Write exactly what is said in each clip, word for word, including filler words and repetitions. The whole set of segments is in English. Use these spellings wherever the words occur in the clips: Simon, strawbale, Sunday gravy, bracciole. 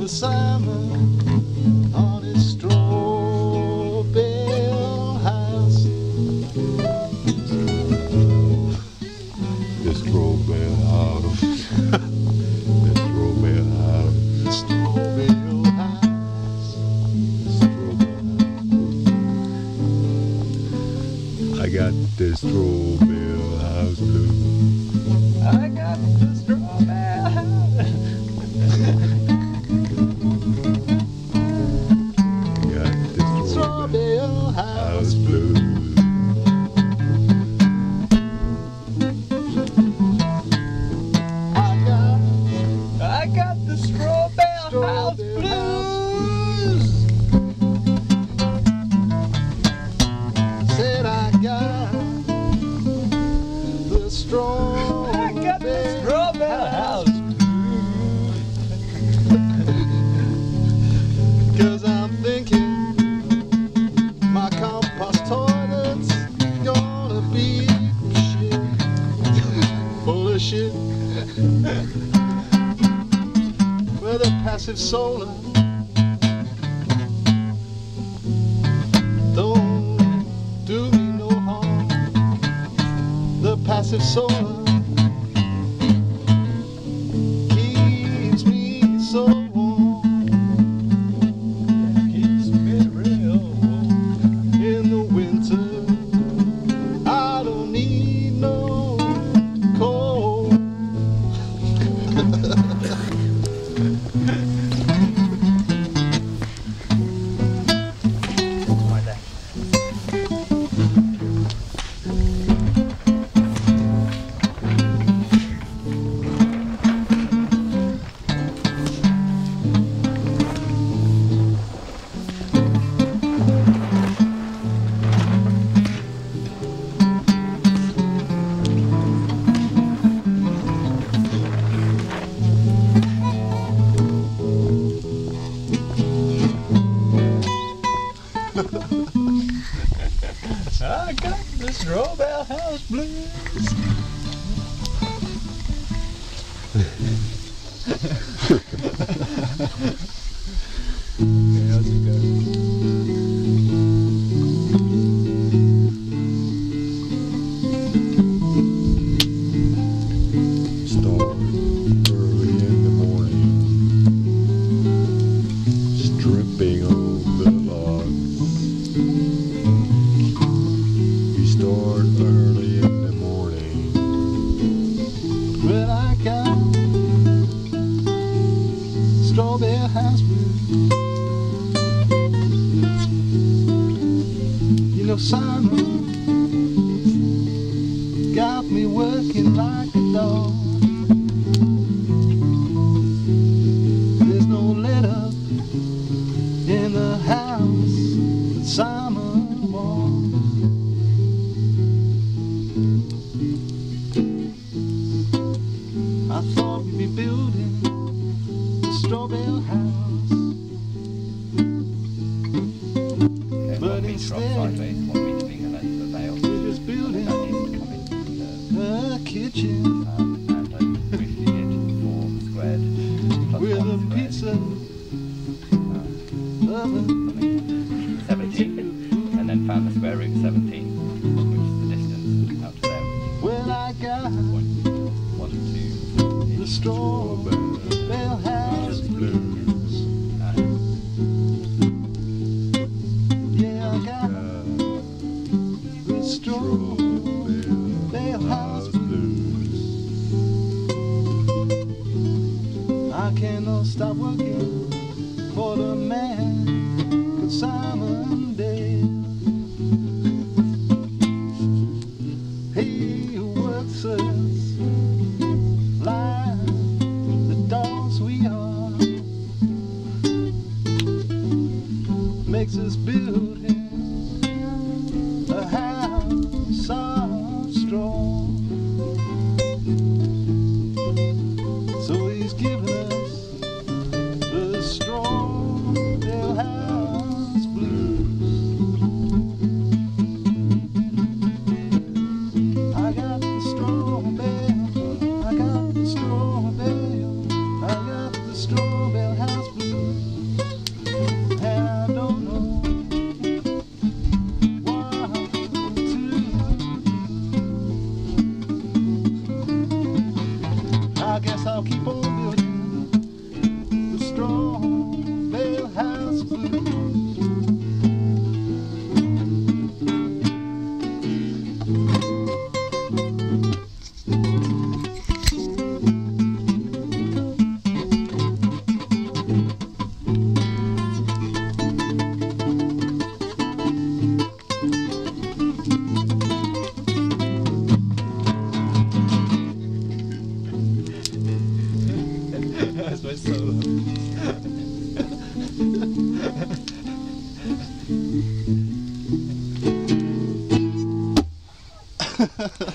For Simon on his straw bale house. This straw bale house. This straw bale house. This straw bale house. This straw bale house. I got this straw bale house blue. I got the straw bale house. With a passive solar, don't do me no harm. The passive solar keeps me so warm, keeps me real warm in the winter. I don't need no cold. I got this straw bale house blues. Straw bale house blues. You know, Simon got me working like a dog. There's no let up in the house that Simon wants. I thought we'd be building straw bale house, okay, but instead we're just building a kitchen um, and I wish the edge squared with a squared. Pizza uh, oven seventeen, and then found the square root seventeen, which is the distance out to them. Well, I got one, one, two, the straw bale house. Straw bale house blues. I cannot stop working for the man called Simon Dale. He works us like the dogs we are, makes us build him a house of straw. So he's given us the Strawdale House blues. I got the Strawbale, I got the Strawbale, I got the Strawbale House blues, and I don't know what to do. I guess I'll keep on building Strawbale House blues. That's my solo.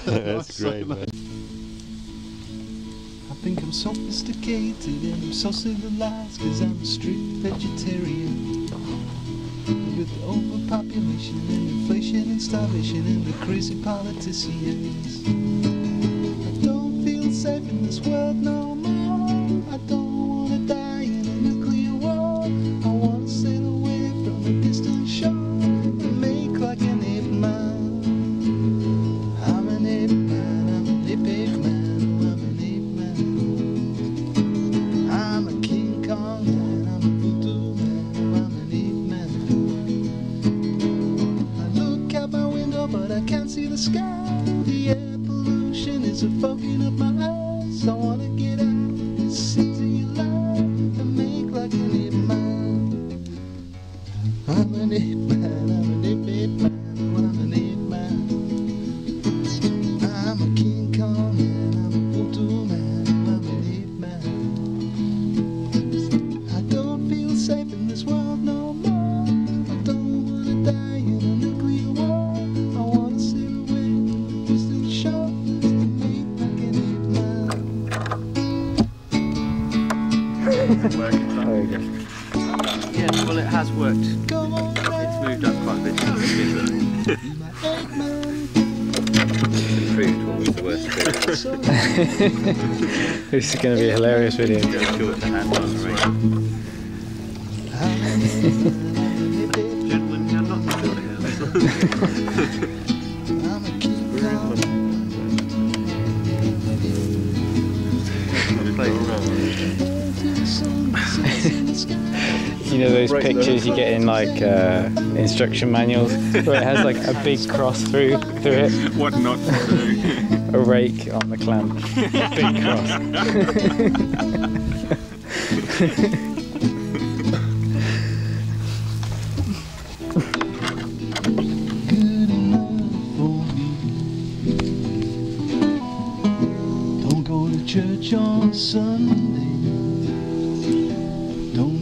That's great, man. I think I'm sophisticated and I'm so civilized, cause I'm a strict vegetarian. With the overpopulation and inflation and starvation and the crazy politicians, I don't feel safe in this world no more. I don't see the sky, the air pollution is a fogging up my eyes. I wanna get out and see to your life and make like an ape man. I'm an ape man, I'm an ape, ape man, I'm an ape man. I'm a King Kong man, I'm a voodoo man, I'm an ape man. I don't feel safe in this world no more. I don't wanna die in a nuclear war. Yeah, well, it has worked. It's moved up quite a bit. It's improved what was the worst thing. This is going to be a hilarious video. Gentlemen, you're not the building. You know those pictures you get in like uh, instruction manuals where it has like a big cross through through it? What not to do? A rake on the clamp. Big cross. Don't go to church on Sunday.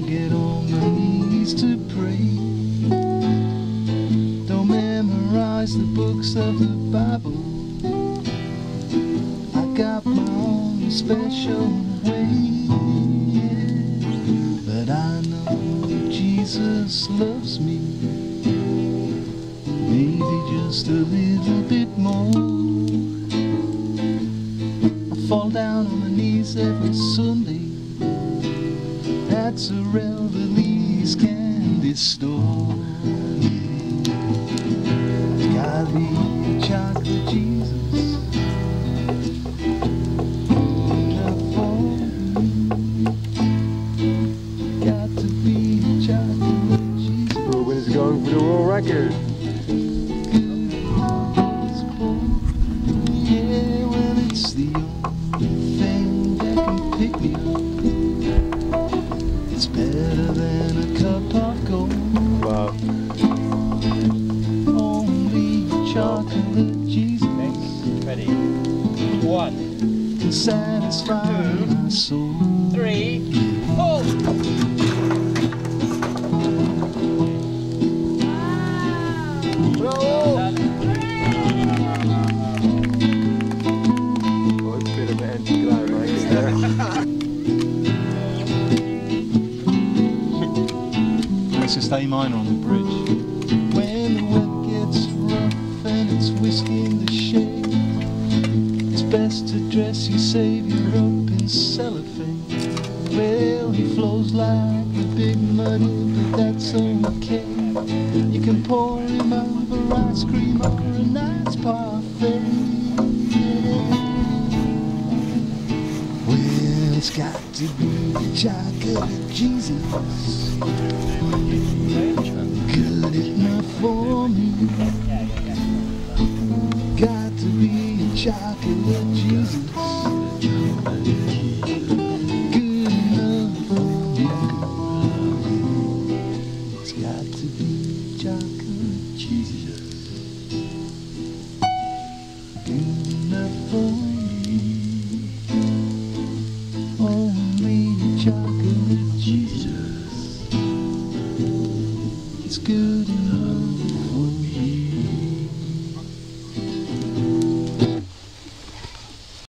Get on my knees to pray. Don't memorize the books of the Bible. I got my own special way, yeah. But I know that Jesus loves me, maybe just a little bit more. I fall down on my knees every Sunday. That's a Revelie's candy store. Got the chocolate Jesus. Enough for me. Got to be a chocolate Jesus. Ruben is going for the world record. Yeah, well, it's the only thing that can pick me up. better than a cup of gold. Wow. Only chocolate cheese makes ready. One. To satisfy two, my soul. Three. Four. Bravo. Oh, it's a bit of an anticlimax there. It's A minor on the bridge. When the wet gets rough and it's whisking the shade, it's best to dress your saviour up in cellophane. Well, he flows like a big muddy, but that's okay. You can pour him over ice cream or a nice parfait. Well, it's got to be chocolate Jesus. Good enough for me. Got to be a chocolate Jesus. Good enough for me. It's got to be chocolate Jesus. Good enough for me. Only chocolate Jesus. It's good.